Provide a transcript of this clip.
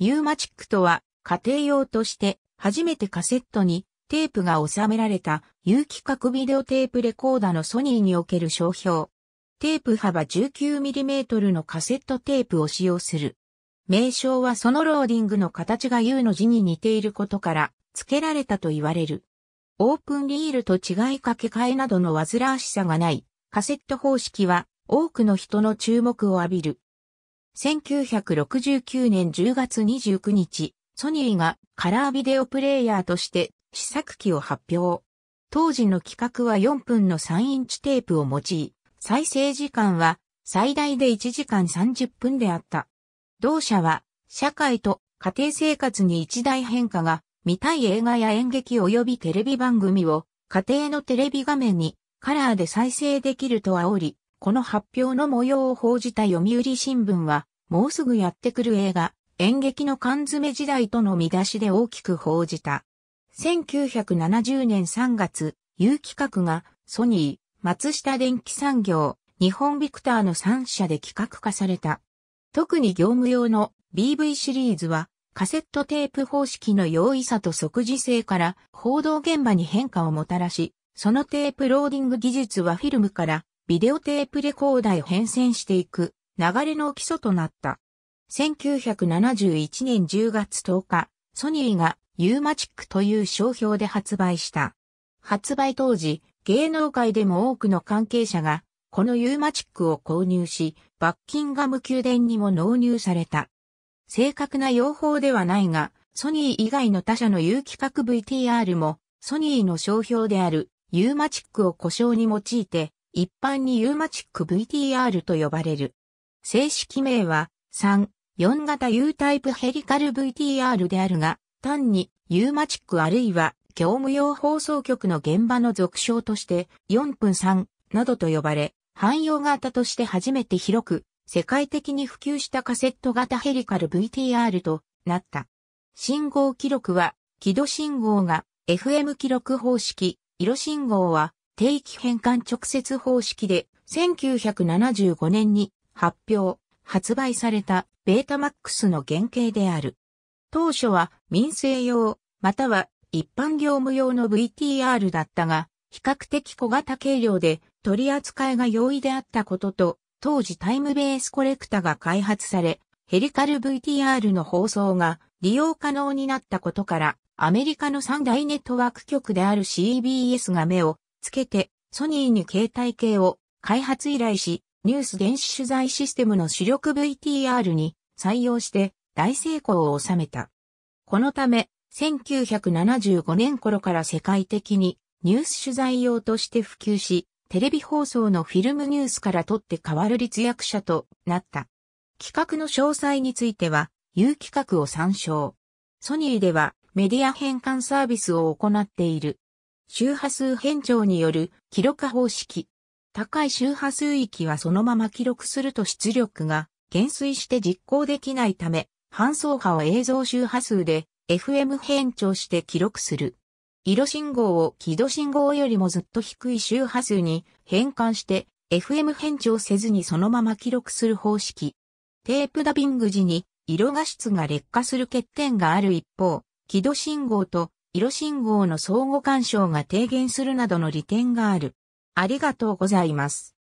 ユーマチックとは、家庭用として初めてカセットにテープが収められた有規格ビデオテープレコーダのソニーにおける商標。テープ幅 19mm のカセットテープを使用する。名称はそのローディングの形が U の字に似ていることから付けられたと言われる。オープンリールと違い掛け替えなどの煩わしさがないカセット方式は多くの人の注目を浴びる。1969年10月29日、ソニーがカラービデオプレイヤーとして試作機を発表。当時の規格は4分の3インチテープを用い、再生時間は最大で1時間30分であった。同社は社会と家庭生活に一大変化が、見たい映画や演劇及びテレビ番組を家庭のテレビ画面にカラーで再生できると煽り、この発表の模様を報じた読売新聞は、もうすぐやってくる映画、演劇の缶詰時代との見出しで大きく報じた。1970年3月、有規格がソニー、松下電器産業、日本ビクターの3社で規格化された。特に業務用の BV シリーズは、カセットテープ方式の容易さと即時性から報道現場に変化をもたらし、そのテープローディング技術はフィルムから、ビデオテープレコーダへ変遷していく流れの基礎となった。1971年10月10日、ソニーがユーマチックという商標で発売した。発売当時、芸能界でも多くの関係者がこのユーマチックを購入し、バッキンガム宮殿にも納入された。正確な用法ではないが、ソニー以外の他社の有規格 VTR もソニーの商標であるユーマチックを呼称に用いて、一般にユーマチック VTR と呼ばれる。正式名は3、4型 U タイプヘリカル VTR であるが、単にユーマチックあるいは業務用放送局の現場の俗称として4分3などと呼ばれ、汎用型として初めて広く世界的に普及したカセット型ヘリカル VTR となった。信号記録は輝度信号が FM 記録方式、色信号は定期変換直接方式で1975年に発売されたベータマックスの原型である。当初は民生用または一般業務用の VTR だったが比較的小型軽量で取り扱いが容易であったことと当時タイムベースコレクタが開発されヘリカル VTR の放送が利用可能になったことからアメリカの3大ネットワーク局である CBS が目をつけて、ソニーに携帯系を開発依頼し、ニュース電子取材システムの主力 VTR に採用して大成功を収めた。このため、1975年頃から世界的にニュース取材用として普及し、テレビ放送のフィルムニュースから取って代わる立役者となった。企画の詳細については、有規格を参照。ソニーではメディア変換サービスを行っている。周波数変調による記録方式。高い周波数域はそのまま記録すると出力が減衰して実行できないため、半走波を映像周波数で FM 変調して記録する。色信号を輝度信号よりもずっと低い周波数に変換して FM 変調せずにそのまま記録する方式。テープダビング時に色画質が劣化する欠点がある一方、輝度信号と色信号の相互干渉が低減するなどの利点がある。ありがとうございます。